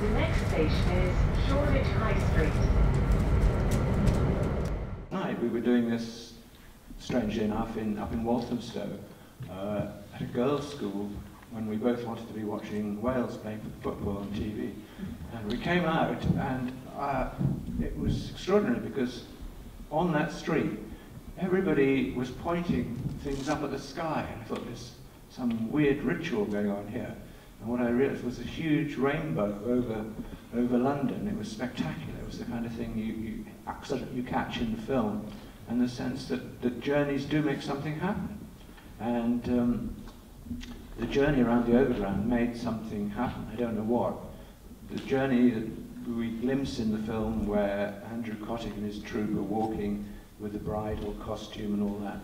The next station is Shoreditch High Street. Tonight we were doing this, strangely enough, up in Walthamstow at a girls' school when we both wanted to be watching Wales playing football on TV. And we came out and it was extraordinary because on that street everybody was pointing things up at the sky, and I thought there's some weird ritual going on here. And what I realized was a huge rainbow over London. It was spectacular. It was the kind of thing you catch in the film, and the sense that journeys do make something happen. And the journey around the Overground made something happen. I don't know what. The journey that we glimpse in the film where Andrew Cotting and his troupe are walking with the bridal costume and all that.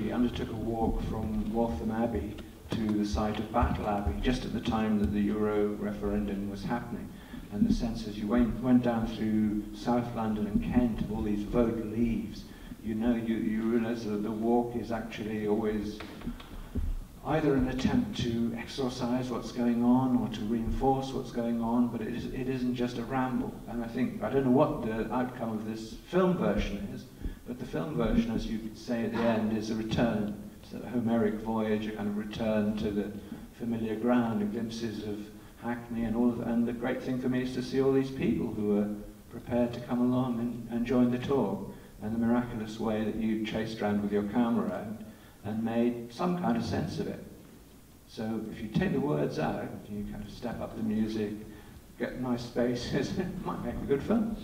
We undertook a walk from Waltham Abbey to the site of Battle Abbey, just at the time that the Euro referendum was happening. And the sense as you went down through South London and Kent, all these vote leaves, you realize that the walk is actually always either an attempt to exorcise what's going on or to reinforce what's going on, but it isn't just a ramble. And I don't know what the outcome of this film version is, but the film version, as you could say at the end, is a return. It's a Homeric voyage, a kind of return to the familiar ground, and glimpses of Hackney and all of that. And the great thing for me is to see all these people who are prepared to come along and join the tour, and the miraculous way that you chased around with your camera and made some kind of sense of it. So if you take the words out, you kind of step up the music, get nice spaces, it might make a good film.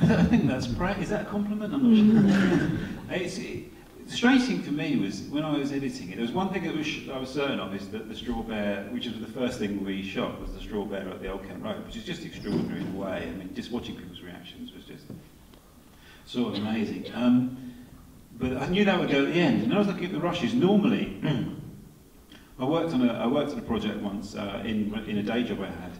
I think that's right. Is that a compliment? I'm not sure. The strange thing for me was, when I was editing it, there was one thing that I was certain of, is that the straw bear, which was the first thing we shot, was the straw bear at the Old Kent Road, which is just extraordinary in a way. I mean, just watching people's reactions was just sort of amazing. But I knew that would go at the end, and I was looking at the rushes. Normally, I worked on a project once in a day job I had,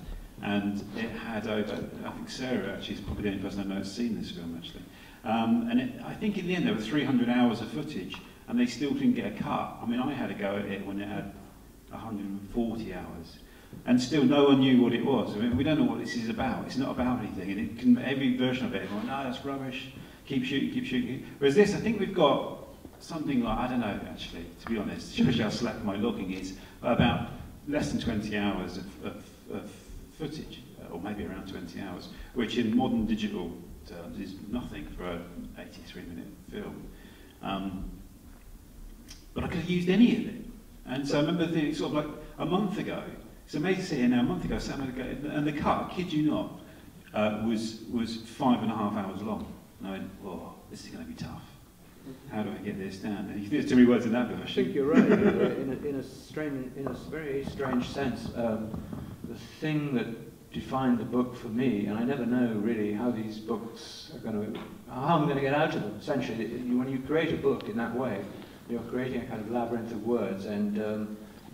and it had over, I think Sarah actually is probably the only person I know who's seen this film actually. I think in the end there were 300 hours of footage, and they still didn't get a cut. I mean, I had a go at it when it had 140 hours, and still no one knew what it was. I mean, we don't know what this is about. It's not about anything, and it can, every version of it, everyone, no, that's rubbish, keep shooting. Whereas this, I think we've got something like, I don't know actually, to be honest, especially how slack my logging is, about less than 20 hours of footage, or maybe around 20 hours, which in modern digital terms is nothing for an 83-minute film. But I could have used any of it. And so I remember the, sort of like a month ago, it's amazing to see it now, a month ago, and the cut, I kid you not, was 5.5 hours long. And I went, oh, this is going to be tough. How do I get this down? And there's too many words in that version. I think you're right, in a very strange sense. The thing that defined the book for me, and I never know really how these books are going to, how I'm going to get out of them. Essentially, when you create a book in that way, you're creating a kind of labyrinth of words, and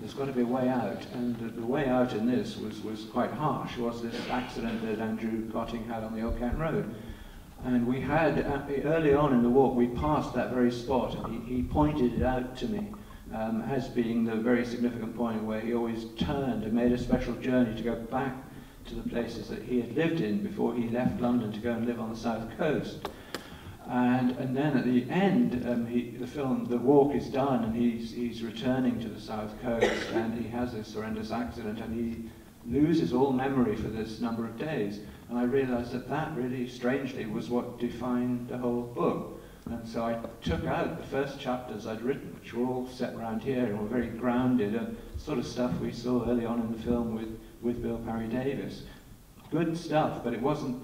there's got to be a way out. And the way out in this was quite harsh. Was this accident that Andrew Cotting had on the Old Kent Road? And we had early on in the walk, we passed that very spot. He pointed it out to me. As being the very significant point where he always turned and made a special journey to go back to the places that he had lived in before he left London to go and live on the south coast. And then at the end, the walk is done, and he's returning to the south coast, and he has this horrendous accident, and he loses all memory for this number of days. And I realized that really, strangely, was what defined the whole book. And so I took out the first chapters I'd written, which were all set around here and were very grounded, sort of stuff we saw early on in the film with Bill Perry Davis. Good stuff, but it wasn't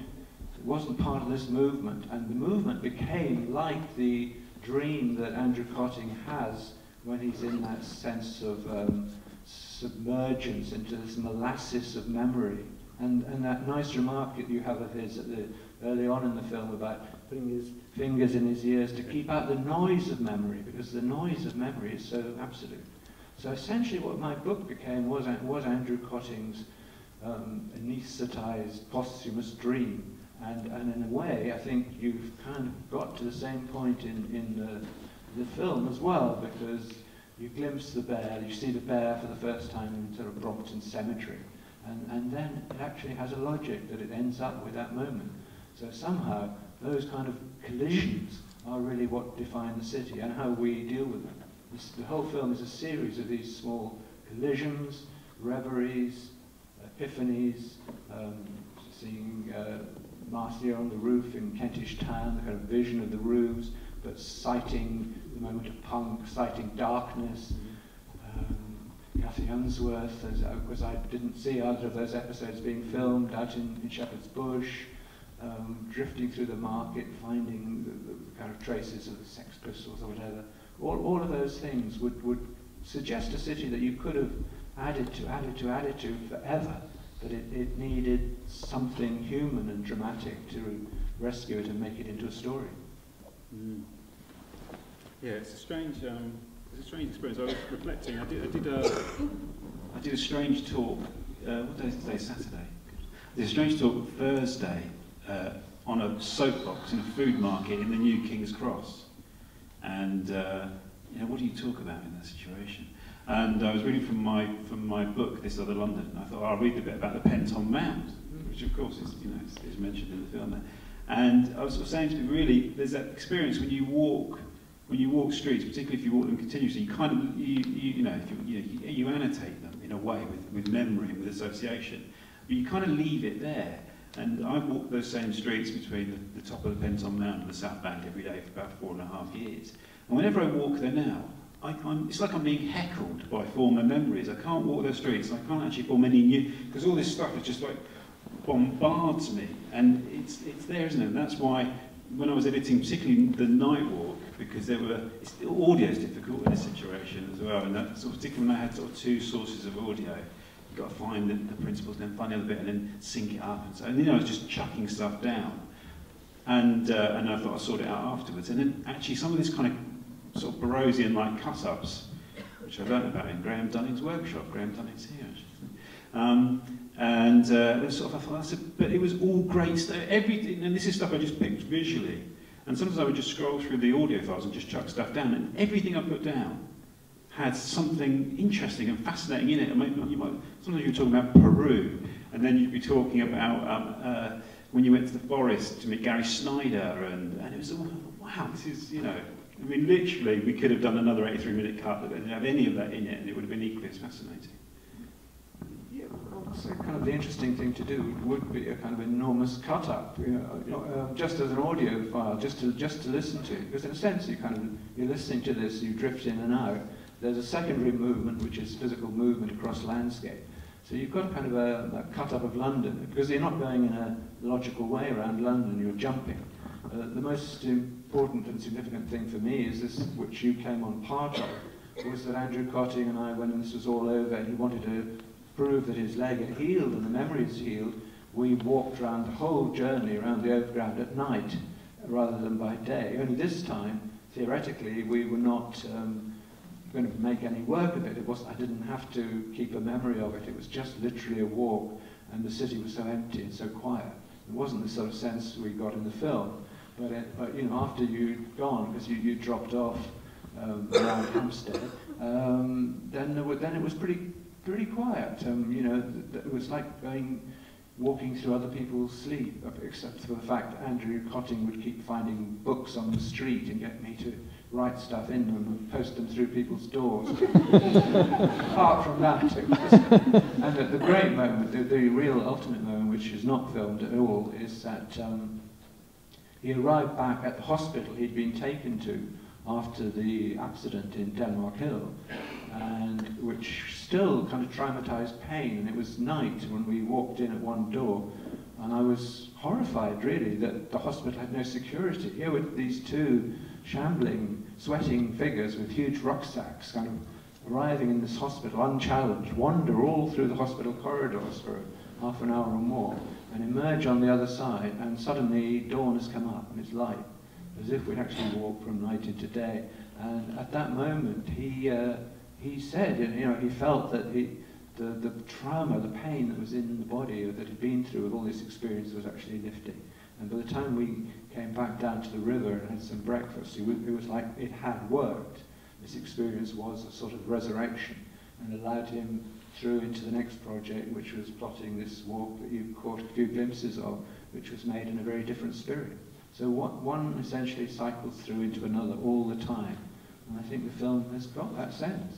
part of this movement. And the movement became like the dream that Andrew Cotting has when he's in that sense of submergence into this molasses of memory. And that nice remark that you have of his early on in the film about putting his fingers in his ears to keep out the noise of memory, because the noise of memory is so absolute. So essentially what my book became was Andrew Cotting's anaesthetized posthumous dream. And in a way, I think you've kind of got to the same point in the film as well, because you glimpse the bear, you see the bear for the first time in sort of Brompton Cemetery. and then it actually has a logic that it ends up with that moment. So somehow those kind of collisions are really what define the city and how we deal with them. This, the whole film is a series of these small collisions, reveries, epiphanies, seeing Marcia on the roof in Kentish Town, the kind of vision of the roofs, but sighting the moment of punk, sighting darkness. Cathy Unsworth, because I didn't see either of those episodes being filmed, out in Shepherd's Bush, drifting through the market, finding the kind of traces of the Sex Pistols or whatever. All of those things would suggest a city that you could have added to forever, but it needed something human and dramatic to rescue it and make it into a story. Mm. Yeah, it's a strange experience. I was reflecting. I did a strange talk. What day is today? Saturday. I did a strange talk Thursday on a soapbox in a food market in the New King's Cross. And you know, what do you talk about in that situation? And I was reading from my book, This Other London. And I thought, oh, I'll read a bit about the Penton Mound, which of course is, you know, is mentioned in the film there. And I was sort of saying to me, really, there's that experience when you walk streets, particularly if you walk them continuously. You kind of, you annotate them in a way with memory and with association, but you kind of leave it there. And I've walked those same streets between the top of the Penton Mound and the South Bank every day for about 4.5 years. And whenever I walk there now, it's like I'm being heckled by former memories. I can't walk those streets. I can't actually form any new, because all this stuff is just like bombards me. And it's there, isn't it? And that's why when I was editing, particularly the night walk, because there were, audio is difficult in this situation as well. And that, so particularly when I had sort of two sources of audio, you've got to find the principles, then find the other bit, and then sync it up. And so, and then I was just chucking stuff down. And I thought I sorted it out afterwards. And then actually some of this kind of sort of Barosian like cut-ups, which I learned about in Graham Dunning's workshop. Graham Dunning's here, actually. I thought, but it was all great stuff. Everything, and this is stuff I just picked visually. And sometimes I would just scroll through the audio files and just chuck stuff down. And everything I put down had something interesting and fascinating in it. And maybe sometimes you were talking about Peru, and then you'd be talking about when you went to the forest to meet Gary Snyder, and it was all, wow, this is, you know. I mean, literally, we could have done another 83-minute cut that didn't have any of that in it, and it would have been equally as fascinating. Yeah, also kind of the interesting thing to do would be a kind of enormous cut-up, just as an audio file, just to listen to. Because in a sense, you're listening to this, you drift in and out. There's a secondary movement, which is physical movement across landscape. So you've got kind of a cut-up of London, because you're not going in a logical way around London, you're jumping. The most important and significant thing for me is this, which you came on part of, was that Andrew Cotting and I, when this was all over and he wanted to prove that his leg had healed and the memories healed, we walked around the whole journey around the overground at night rather than by day. Only this time, theoretically, we were not going to make any work of it. I didn't have to keep a memory of it. It was just literally a walk, and the city was so empty and so quiet. It wasn't the sort of sense we got in the film. But after you'd gone, because you dropped off around Hampstead, then it was pretty quiet. It was like walking through other people's sleep, except for the fact that Andrew Cotting would keep finding books on the street and get me to write stuff in them and post them through people's doors. Apart from that, it was, and the great moment, the real ultimate moment, which is not filmed at all, is that. He arrived back at the hospital he'd been taken to after the accident in Denmark Hill, and which still kind of traumatized pain. And it was night when we walked in at one door, and I was horrified, really, that the hospital had no security. Here were these two shambling, sweating figures with huge rucksacks kind of arriving in this hospital unchallenged, wander all through the hospital corridors for half an hour or more, and emerge on the other side, and suddenly dawn has come up and it's light, as if we'd actually walked from night into day. And at that moment, he said, he felt that the trauma, the pain that was in the body that he'd been through with all this experience was actually lifting. And by the time we came back down to the river and had some breakfast, it was like it had worked. This experience was a sort of resurrection, and allowed him through into the next project, which was plotting this walk that you caught a few glimpses of, which was made in a very different spirit. So one essentially cycles through into another all the time. And I think the film has got that sense.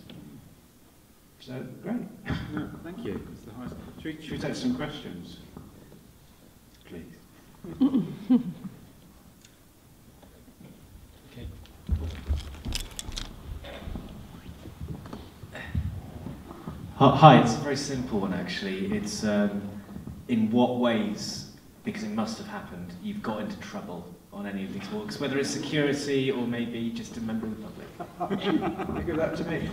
So, great. No, thank you. That's the highest. Should we take some questions? Please. Okay. Hi, it's a very simple one, actually. It's in what ways, because it must have happened, you've got into trouble on any of these walks, whether it's security or maybe just a member of the public. Give that to me.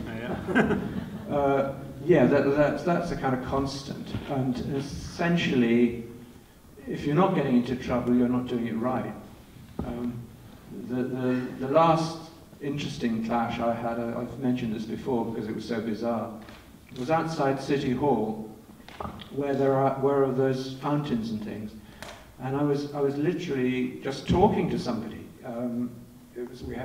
Yeah, that's a kind of constant. And essentially, if you're not getting into trouble, you're not doing it right. The last interesting clash I had, I've mentioned this before because it was so bizarre, was outside City Hall, where there are those fountains and things. And I was literally just talking to somebody.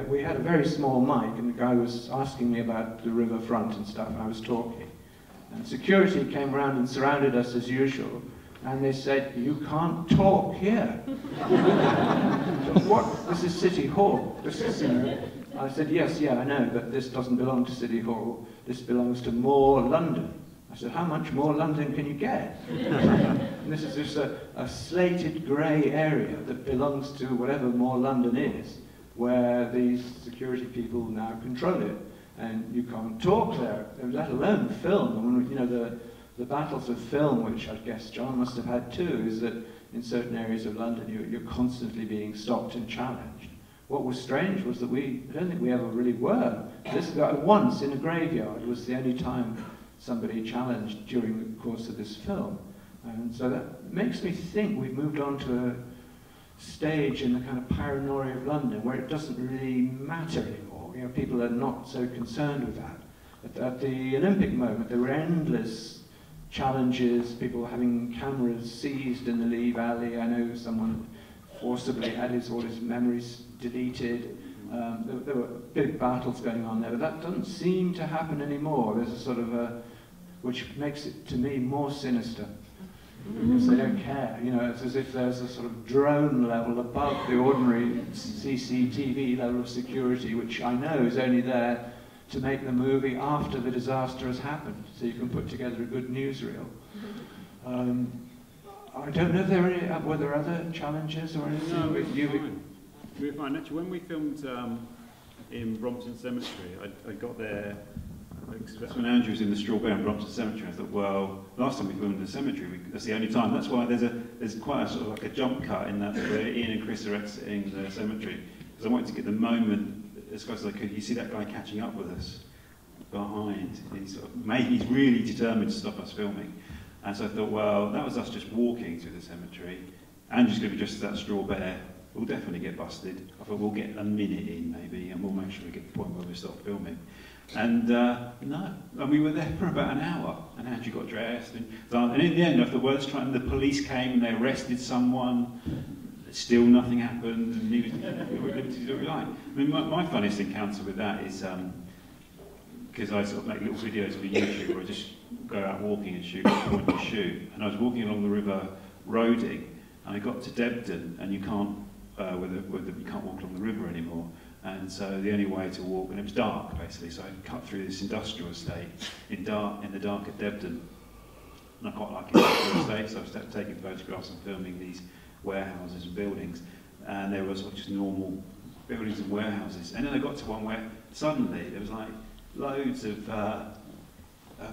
We had a very small mic, and the guy was asking me about the riverfront and stuff, and I was talking. And security came around and surrounded us as usual, and they said, "You can't talk here." What? This is City Hall. This is, you know. I said, "Yes, yeah, I know, but this doesn't belong to City Hall. This belongs to More London." I said, "How much more London can you get?" And this is just a slated grey area that belongs to whatever More London is, where these security people now control it. And you can't talk there, let alone film. And, you know, the battles of film, which I guess John must have had too, is that in certain areas of London you're constantly being stopped and challenged. What was strange was that I don't think we ever really were. This guy once in a graveyard was the only time somebody challenged during the course of this film. And so that makes me think we've moved on to a stage in the kind of paranoia of London where it doesn't really matter anymore. You know, people are not so concerned with that. At the Olympic moment, there were endless challenges, people having cameras seized in the Leave Alley. I know someone forcibly had all his memories deleted. There were big battles going on there, but that doesn't seem to happen anymore. There's a sort of which makes it, to me, more sinister. Because they don't care, you know, it's as if there's a sort of drone level above the ordinary CCTV level of security, which I know is only there to make the movie after the disaster has happened, so you can put together a good newsreel. I don't know if there were there other challenges or anything. No, with you. We were fine. Actually, when we filmed in Brompton Cemetery, I got there. That's when Andrew was in the straw bale in Brompton Cemetery. I thought, well, last time we filmed in the cemetery, that's the only time. That's why there's quite a sort of like a jump cut in that where Ian and Chris are exiting the cemetery, because I wanted to get the moment as close as I could. You see that guy catching up with us behind. He's really determined to stop us filming, and so I thought, well, that was us just walking through the cemetery. Andrew's going to be just as that straw bale. We'll definitely get busted. I thought we'll get a minute in maybe, and we'll make sure we get to the point where we stop filming. And no, and we were there for about an hour, and Andrew got dressed, and in the end, after the worst time, the police came and they arrested someone. Still, nothing happened, and we were limited to do what we like. I mean, my funniest encounter with that is because I sort of make little videos for YouTube where I just go out walking and shoot, point and shoot. And I was walking along the river, roading, and I got to Debden, and you can't. You can't walk along the river anymore, and so the only way to walk, and it was dark basically, so I cut through this industrial estate in the dark at Debden, and I quite like industrial estates, so I started taking photographs and filming these warehouses and buildings, and there were sort of just normal buildings and warehouses, and then I got to one where suddenly there was like loads of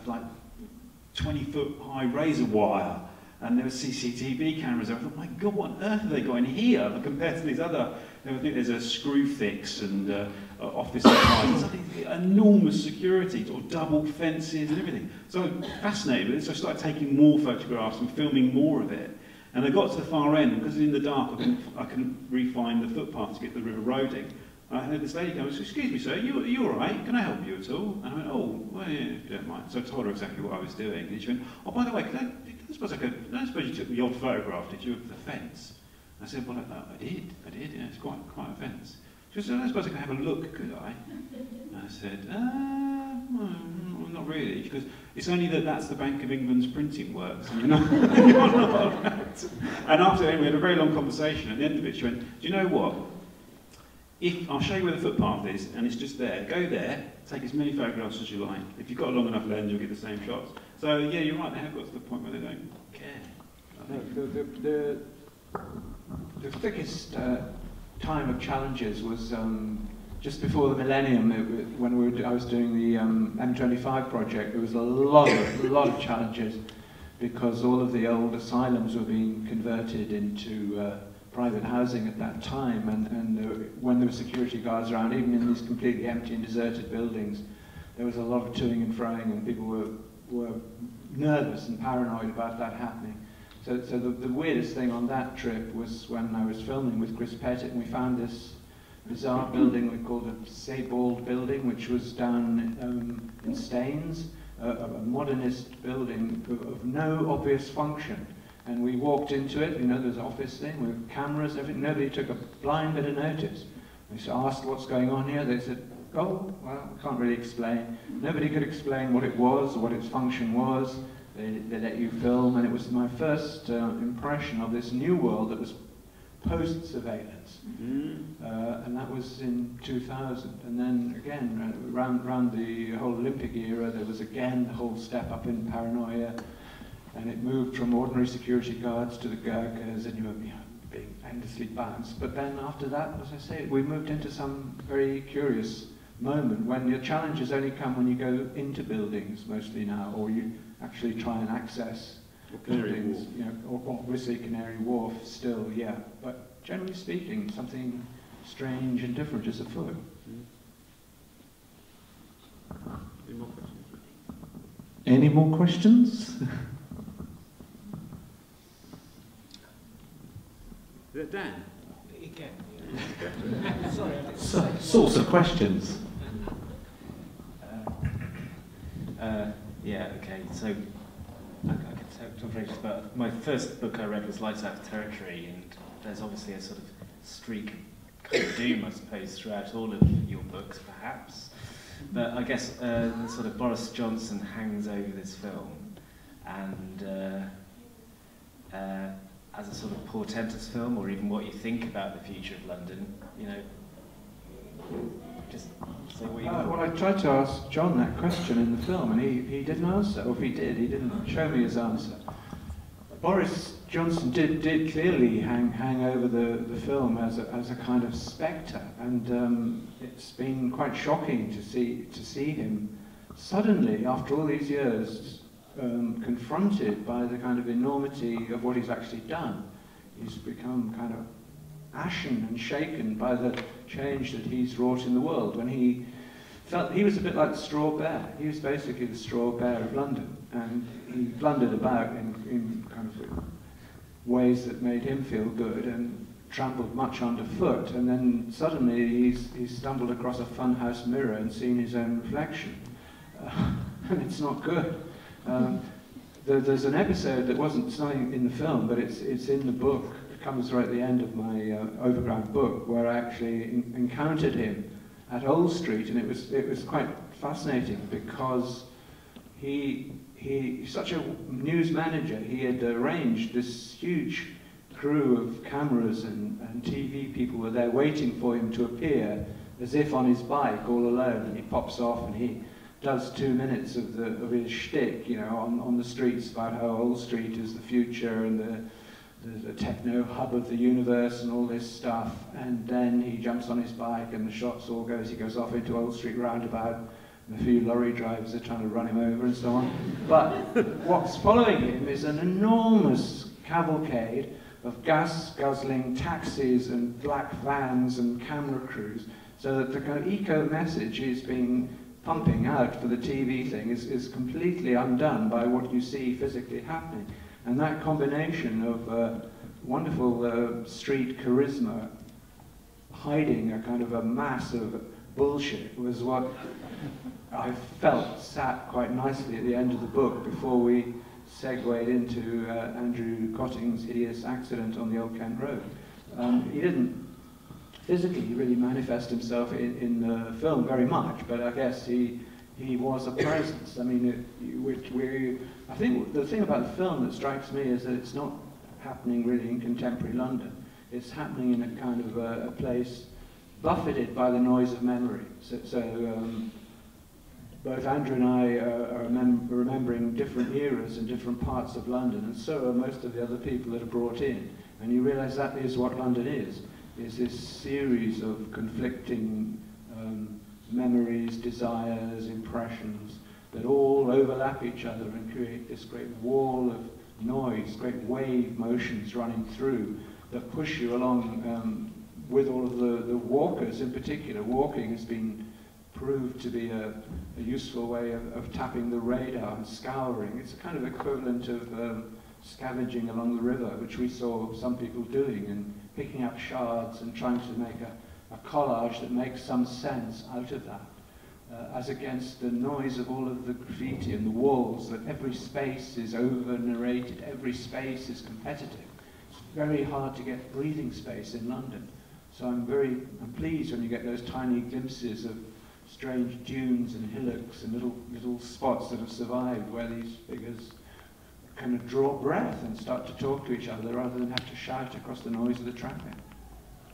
like 20-foot high razor wire. And there were CCTV cameras. I thought, my God, what on earth have they got in here? But compared to these other, I think there's a Screwfix and office supplies. Enormous security, or double fences and everything. So I was fascinated with it, so I started taking more photographs and filming more of it. And I got to the far end, because in the dark I couldn't refine the footpath to get the river roading. I heard this lady go, "Excuse me, sir, are you all right? Can I help you at all?" And I went, "Oh, well, yeah, if you don't mind." So I told her exactly what I was doing. And she went, "Oh, by the way, I suppose you took the old photograph, did you, of the fence?" I said, "Well, I did, yeah, it's quite a fence." because I suppose I could have a look, could I? And I said, well, not really, because it's only that that's the Bank of England's printing works, and you're not allowed that. And after that, we had a very long conversation. At the end of it, she went, do you know what? I'll show you where the footpath is, and it's just there. Go there, take as many photographs as you like. If you've got a long enough lens, you'll get the same shots. So, yeah, you're right, they have got to the point where they don't care. The biggest time of challenges was just before the millennium, when I was doing the M25 project. There was a lot of challenges because all of the old asylums were being converted into private housing at that time, and when there were security guards around, even in these completely empty and deserted buildings, there was a lot of toing and froing, and people were nervous and paranoid about that happening. So the weirdest thing on that trip was when I was filming with Chris Pettit, and we found this bizarre building we called a Sebald building, which was down in Staines, a modernist building of no obvious function. And we walked into it, you know, there's an office thing with cameras, everything. Nobody took a blind bit of notice. We asked what's going on here. They said, oh, well, I can't really explain. Nobody could explain what it was or what its function was. They let you film, and it was my first impression of this new world that was post-surveillance. Mm-hmm. And that was in 2000. And then again, around the whole Olympic era, there was again the whole step up in paranoia. And it moved from ordinary security guards to the Gurkhas, and you were being endlessly bounced. But then after that, as I say, we moved into some very curious moment when your challenges only come when you go into buildings mostly now, or you actually try and access buildings. You know, obviously Canary Wharf still, yeah. But generally speaking, something strange and different is afoot. Mm. Any more questions? Dan? Again. Yeah. Sorry, sorts of questions. Yeah, okay, so I can talk for ages, but my first book I read was Lights Out of Territory, and there's obviously a sort of streak of kind of doom, I suppose, throughout all of your books, perhaps. But I guess sort of Boris Johnson hangs over this film, and as a sort of portentous film, or even what you think about the future of London, you know, just say what you want. Well, I tried to ask John that question in the film, and he didn't answer. Or if he did, he didn't show me his answer. Boris Johnson did clearly hang over the film as a kind of spectre, and it's been quite shocking to see him suddenly, after all these years, confronted by the kind of enormity of what he's actually done. He's become kind of ashen and shaken by the change that he's wrought in the world. When he felt he was a bit like the straw bear. He was basically the straw bear of London, and he blundered about in kind of ways that made him feel good and trampled much underfoot. And then suddenly he's stumbled across a funhouse mirror and seen his own reflection. And it's not good. There's an episode that wasn't something in the film, but it's in the book. It comes right at the end of my Overground book, where I actually encountered him at Old Street, and it was quite fascinating because he's such a news manager. He had arranged this huge crew of cameras and TV people were there waiting for him to appear, as if on his bike all alone, and he pops off and he does 2 minutes of his shtick, you know, on the streets about how Old Street is the future and the techno hub of the universe and all this stuff. And then he jumps on his bike and the shots all goes. He goes off into Old Street roundabout, and a few lorry drivers are trying to run him over and so on. But what's following him is an enormous cavalcade of gas-guzzling taxis and black vans and camera crews, so that the kind of eco message is being pumping out for the TV thing is completely undone by what you see physically happening. And that combination of wonderful street charisma hiding a kind of a mass of bullshit was what I felt sat quite nicely at the end of the book before we segued into Andrew Cotting's hideous accident on the Old Kent Road. He didn't physically really manifest himself in the film very much, but I guess he was a presence. I mean, I think the thing about the film that strikes me is that it's not happening really in contemporary London. It's happening in a kind of a place buffeted by the noise of memory. So both Andrew and I are remembering different eras and different parts of London, and so are most of the other people that are brought in. And you realise that is what London is this series of conflicting memories, desires, impressions that all overlap each other and create this great wall of noise, great wave motions running through that push you along with all of the walkers in particular. Walking has been proved to be a useful way of tapping the radar and scouring. It's a kind of equivalent of scavenging along the river, which we saw some people doing, and picking up shards and trying to make a collage that makes some sense out of that, as against the noise of all of the graffiti and the walls, that every space is over-narrated, every space is competitive. It's very hard to get breathing space in London. So I'm pleased when you get those tiny glimpses of strange dunes and hillocks and little spots that have survived, where these figures kind of draw breath and start to talk to each other rather than have to shout across the noise of the traffic.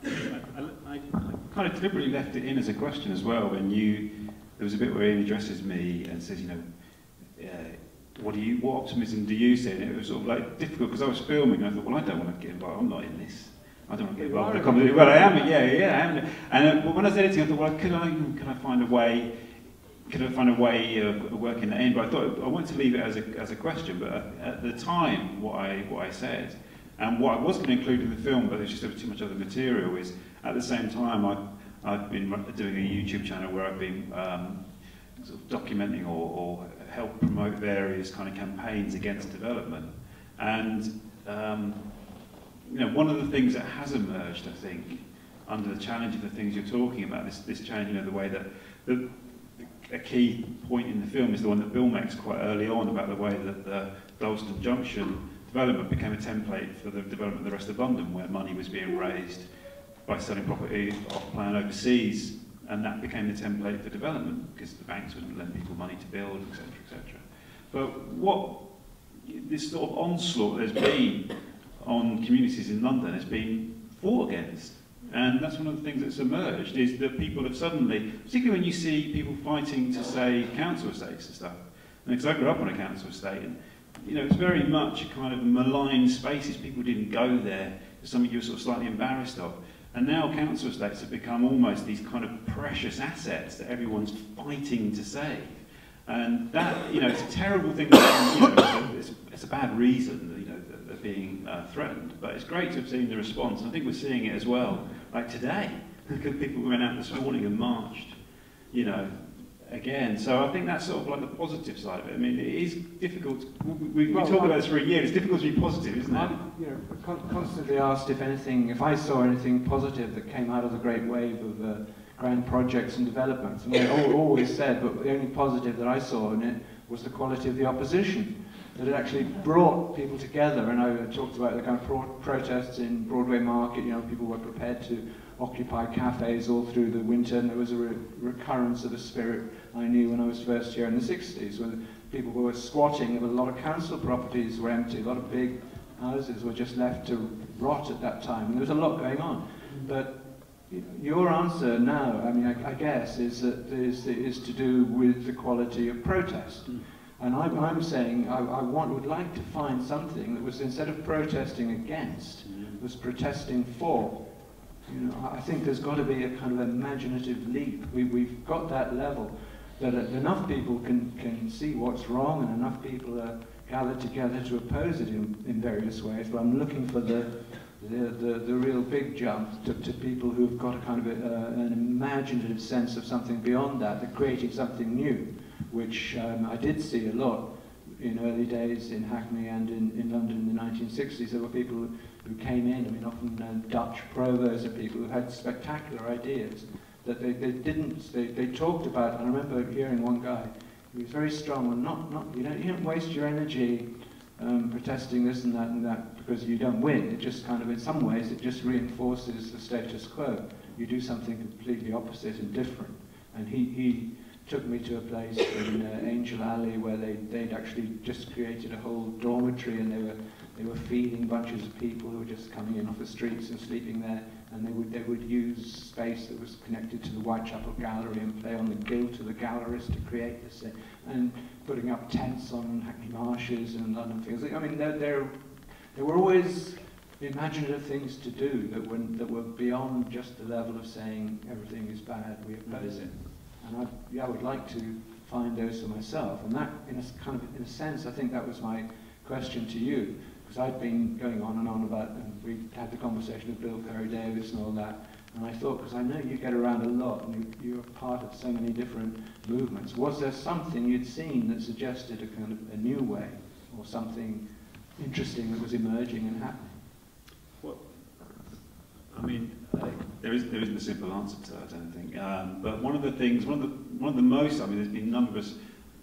I kind of deliberately left it in as a question as well. There was a bit where Ian addresses me and says, you know, what optimism do you see? And it was sort of like difficult because I was filming and I thought, well, I don't want to get involved. I'm not in this. I don't want to get involved in the comedy. Well, I am. Yeah, I am. And when I was editing, I thought, well, could I find a way? Could I find a way of working that in? But I thought I wanted to leave it as a question. But at the time, what I said, and what I was going to include in the film, but there's just too much other material, is at the same time I've been doing a YouTube channel where I've been sort of documenting or help promote various kind of campaigns against development. And you know, one of the things that has emerged, I think, under the challenge of the things you're talking about, this challenge, you know, the way that a key point in the film is the one that Bill makes quite early on about the way that the Dalston Junction development became a template for the development of the rest of London, where money was being raised by selling property off-plan overseas, and that became the template for development because the banks wouldn't lend people money to build, etc., etc. But what this sort of onslaught there's been on communities in London has been fought against, and that's one of the things that's emerged, is that people have suddenly, particularly when you see people fighting to say council estates and stuff, because I grew up on a council estate, and you know, it's very much kind of malign spaces. People didn't go there. It's something you were sort of slightly embarrassed of. And now council estates have become almost these kind of precious assets that everyone's fighting to save. And that, you know, it's a terrible thing. That, you know, it's a bad reason, that, you know, that they're being threatened. But it's great to have seen the response. And I think we're seeing it as well, like today. People went out this morning and marched, you know, again. So I think that's sort of like the positive side of it. I mean, it is difficult. We talk about this for a year. It's difficult to be positive, isn't it? I'm, you know, constantly asked if I saw anything positive that came out of the great wave of grand projects and developments. And they always said, but the only positive that I saw in it was the quality of the opposition, that it actually brought people together. And I talked about the kind of protests in Broadway Market. You know, people were prepared to occupy cafes all through the winter, and there was a recurrence of a spirit I knew when I was first here in the 60s, when people were squatting. There were a lot of council properties were empty, a lot of big houses were just left to rot at that time, and there was a lot going on. But your answer now, I mean, I guess, is that is to do with the quality of protest. And I'm saying I would like to find something that was, instead of protesting against, was protesting for. You know, I think there's got to be a kind of imaginative leap. We've got that level that enough people can see what's wrong, and enough people are gathered together to oppose it in various ways. But I'm looking for the real big jump to people who've got a kind of an imaginative sense of something beyond that, that creating something new, which I did see a lot in early days in Hackney and in London in the 1960s. There were people who came in, I mean, often Dutch provosts and people who had spectacular ideas that they talked about. And I remember hearing one guy who was very strong on you don't waste your energy protesting this and that because you don't win. It just kind of, in some ways, it just reinforces the status quo. you do something completely opposite and different. And he took me to a place in Angel Alley where they'd actually just created a whole dormitory, and they were feeding bunches of people who were just coming in off the streets and sleeping there, and they would use space that was connected to the Whitechapel Gallery and play on the guilt of the galleries to create this thing, and putting up tents on Hackney Marshes and London Fields. I mean, there were always imaginative things to do that were beyond just the level of saying everything is bad, we oppose it. And I would like to find those for myself. And that, in a sense, I think that was my question to you, because I'd been going on and on about, and we had the conversation with Bill Perry Davis and all that, and I thought, because I know you get around a lot, and you're part of so many different movements, was there something you'd seen that suggested a kind of a new way, or something interesting that was emerging and happening? Well, I mean, there isn't a simple answer to that, I don't think. But one of the most, I mean, there's been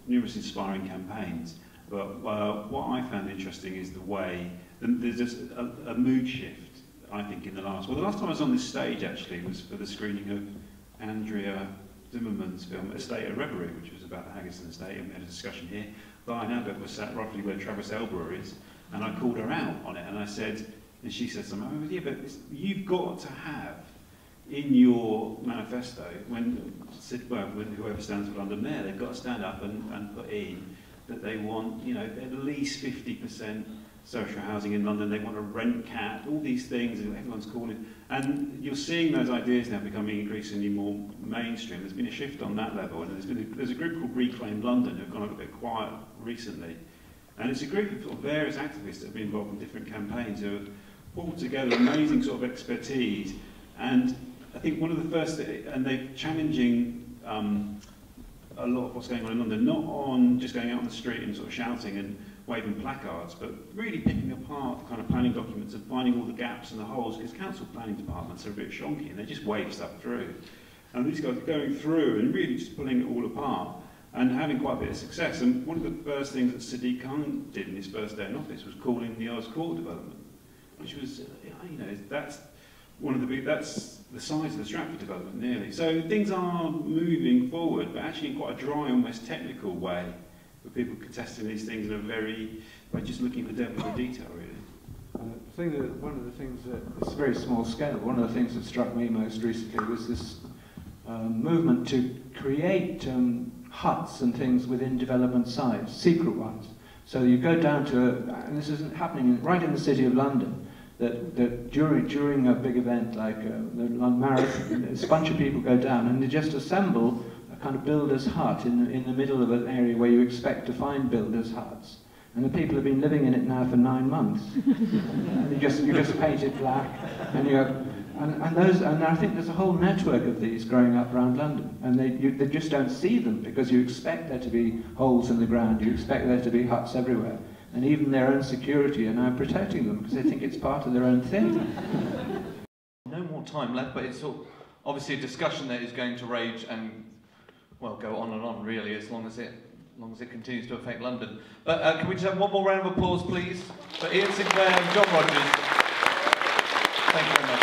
numerous inspiring campaigns. But what I found interesting is the way, there's just a mood shift, I think, in the last time I was on this stage, actually, was for the screening of Andrea Zimmerman's film, Estate of Reverie, which was about the Haggerston Estate, and we had a discussion here. Diane Abbott was sat roughly where Travis Elbrook is, and I called her out on it, and I said, and she said something, yeah, but you've got to have in your manifesto, when whoever stands for London Mayor, they've got to stand up and put in that they want, you know, at least 50% social housing in London, they want a rent cap, all these things, and everyone's calling. And you're seeing those ideas now becoming increasingly more mainstream. There's been a shift on that level, and there's a group called Reclaim London who've gone a bit quiet recently. And it's a group of various activists that have been involved in different campaigns who have pulled together amazing sort of expertise. And I think one of the first, and they're challenging a lot of what's going on in London, not on just going out on the street and sort of shouting and waving placards, but really picking apart the kind of planning documents and finding all the gaps and the holes, because council planning departments are a bit shonky and they just wave stuff through. And these guys are going through and really just pulling it all apart and having quite a bit of success. And one of the first things that Sadiq Khan did in his first day in office was calling the Earls Court development, which was, you know, that's the size of the Stratford development nearly. So things are moving forward, but actually in quite a dry, almost technical way, with people contesting these things in a very, by just looking at the devil in detail, really. It's very small scale, one of the things that struck me most recently was this movement to create huts and things within development sites, secret ones. So you go down to, and this isn't happening right in the city of London, that during a big event like the London Marathon, a bunch of people go down and they just assemble a kind of builder's hut in the middle of an area where you expect to find builder's huts. And the people have been living in it now for 9 months. And you just paint it black, and you have, and I think there's a whole network of these growing up around London, and they just don't see them because you expect there to be holes in the ground, you expect there to be huts everywhere. And even their own security are now protecting them because they think it's part of their own thing. No more time left, but it's sort of obviously a discussion that is going to rage and, well, go on and on really, as long as it continues to affect London. But can we just have one more round of applause, please, for Ian Sinclair and John Rogers? Thank you very much.